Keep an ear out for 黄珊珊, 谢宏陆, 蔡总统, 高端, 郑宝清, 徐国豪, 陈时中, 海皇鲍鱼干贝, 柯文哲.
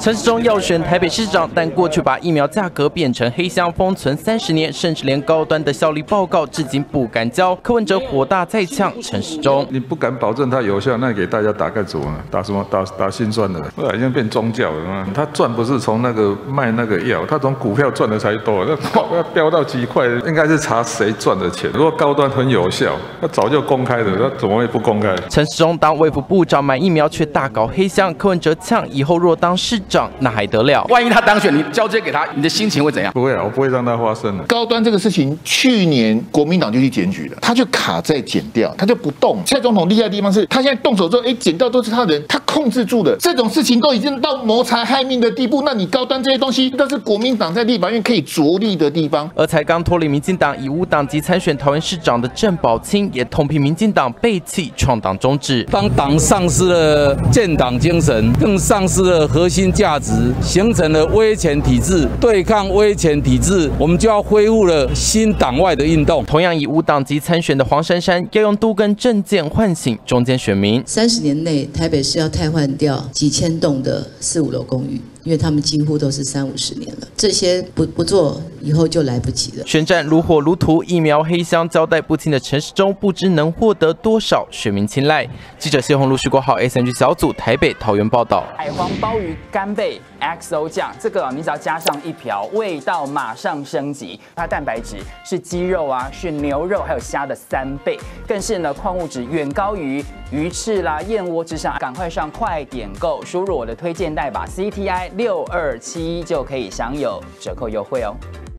陈时中要选台北市长，但过去把疫苗价格变成黑箱封存30年，甚至连高端的效力报告至今不敢交。柯文哲火大再呛陈时中：“你不敢保证它有效，那给大家打干什么呢？打什么？打心酸的，好像变宗教了。他赚不是从那个卖那个药，他从股票赚的才多。那飙到几块，应该是查谁赚的钱。如果高端很有效，那早就公开的，那怎么会不公开？”陈时中当卫福部长买疫苗却大搞黑箱，柯文哲呛：“以后若当市长。” 那还得了？万一他当选，你交接给他，你的心情会怎样？不会啊，我不会让他发生的。高端这个事情，去年国民党就去检举了，他就卡在检调，他就不动。蔡总统厉害的地方是，他现在动手之后，检调都是他人，他控制住了。这种事情都已经到谋财害命的地步，那你高端这些东西，那是国民党在立法院可以着力的地方。而才刚脱离民进党，以无党籍参选桃园市长的郑宝清，也痛批民进党背弃创党宗旨，当党丧失了建党精神，更丧失了核心价值，形成了威权体制，对抗威权体制，我们就要恢复了新党外的运动。同样以无党籍参选的黄珊珊，要用都更政见唤醒中间选民。30年内，台北市要汰换掉几千栋的4、5楼公寓。 因为他们几乎都是30、50年了，这些不做，以后就来不及了。选战如火如荼，疫苗黑箱交代不清的陈时中，不知能获得多少选民青睐。记者谢宏陆、徐国豪 ，SNG 小组台北、桃园报道。海皇鲍鱼干贝 XO 酱，这个你只要加上一瓢，味道马上升级。它蛋白质是鸡肉啊，是牛肉还有虾的3倍，更是呢矿物质远高于鱼翅啦、燕窝之上。赶快上快点购，输入我的推荐代码 CTI。 6271就可以享有折扣优惠哦。